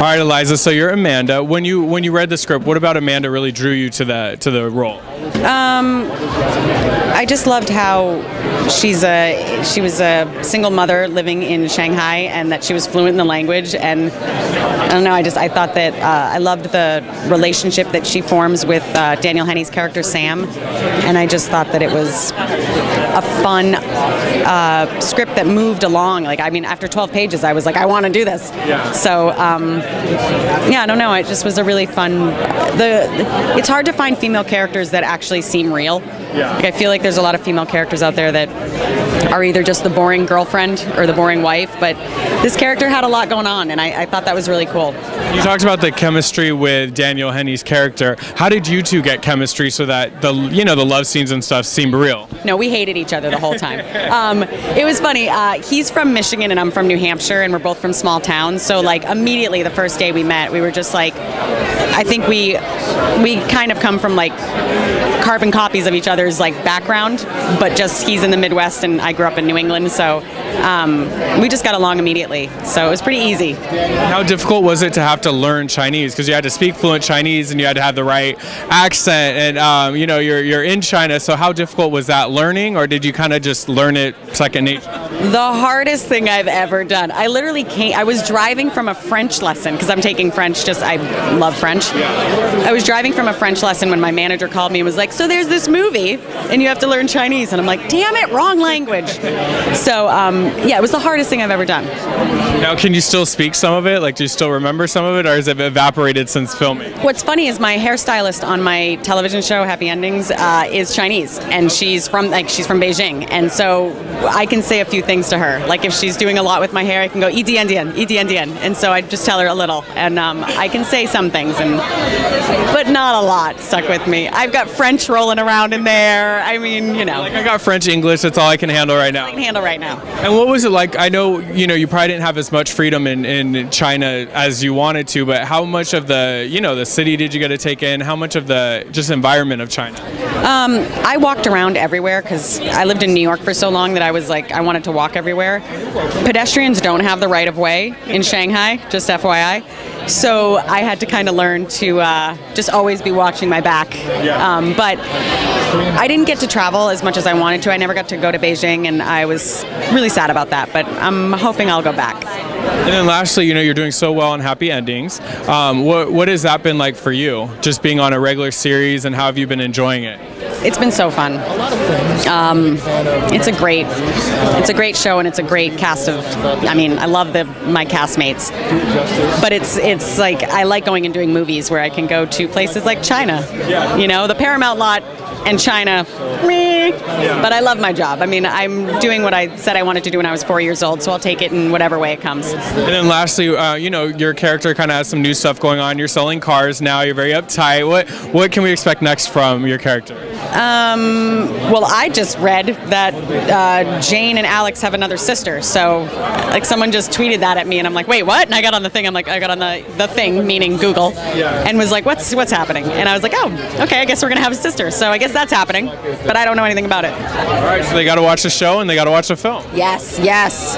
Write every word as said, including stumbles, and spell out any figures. All right, Eliza. So you're Amanda. When you when you read the script, what about Amanda really drew you to the to the role? Um, I just loved how she's a she was a single mother living in Shanghai, and that she was fluent in the language. And I don't know. I just I thought that uh, I loved the relationship that she forms with uh, Daniel Henney's character Sam, and I just thought that it was a fun uh, script that moved along. Like I mean, after twelve pages, I was like, I want to do this. Yeah. So. Um, Yeah, I don't know. It just was a really fun. The it's hard to find female characters that actually seem real. Yeah. Like I feel like there's a lot of female characters out there that are either just the boring girlfriend or the boring wife, but this character had a lot going on, and I, I thought that was really cool. You talked about the chemistry with Daniel Henney's character. How did you two get chemistry so that the you know the love scenes and stuff seemed real? No, we hated each other the whole time. um, it was funny. Uh, he's from Michigan and I'm from New Hampshire, and we're both from small towns. So like immediately the first day we met, we were just like, I think we we kind of come from like carbon copies of each other's like background, but just he's in the Midwest and I grew up in New England, so um, we just got along immediately. So it was pretty easy. How difficult was it to have to learn Chinese? Because you had to speak fluent Chinese and you had to have the right accent, and um, you know you're you're in China. So how difficult was that learning, or did you kind of just learn it second nature? The hardest thing I've ever done. I literally came. I was driving from a French lesson because I'm taking French. Just I love French. Yeah. I was driving from a French lesson when my manager called me and was like, so there's this movie and you have to learn Chinese, and I'm like, damn it, wrong language. So um, yeah, it was the hardest thing I've ever done. Now can you still speak some of it? Like do you still remember some of it, or has it evaporated since filming? What's funny is my hairstylist on my television show Happy Endings uh, is Chinese, and she's from like she's from Beijing, and so I can say a few things to her. Like if she's doing a lot with my hair, I can go E D N D N, E D N D N, and so I just tell her a little, and um, I can say some things, and but not a lot stuck with me. I've got French rolling around in there. I mean, you know. Like I got French, English. That's all I can handle right now. I can handle right now. And what was it like? I know, you know, you probably didn't have as much freedom in, in China as you wanted to, but how much of the, you know, the city did you get to take in? How much of the just environment of China? Um, I walked around everywhere because I lived in New York for so long that I was like, I wanted to walk everywhere. Pedestrians don't have the right of way in Shanghai, just F Y I. So I had to kind of learn to uh, just always be watching my back. Yeah. Um, but I didn't get to travel as much as I wanted to. I never got to go to Beijing, and I was really sad about that, but I'm hoping I'll go back. And then lastly, you know, you're doing so well on Happy Endings. Um, what, what has that been like for you, just being on a regular series, and how have you been enjoying it? It's been so fun. Um, it's a great, it's a great show, and it's a great cast of. I mean, I love the my castmates, but it's it's like I like going and doing movies where I can go to places like China. You know, the Paramount lot and China. Meh, but I love my job. I mean, I'm doing what I said I wanted to do when I was four years old, so I'll take it in whatever way it comes. And then lastly, uh, you know, your character kind of has some new stuff going on. You're selling cars now. You're very uptight. What what can we expect next from your character? Um, well, I just read that uh, Jane and Alex have another sister. So, like, someone just tweeted that at me, and I'm like, wait, what? And I got on the thing. I'm like, I got on the the thing, meaning Google, and was like, what's what's happening? And I was like, oh, okay, I guess we're gonna have a sister. So I guess that's happening, but I don't know anything about it. All right, so they got to watch the show and they got to watch the film. Yes, yes.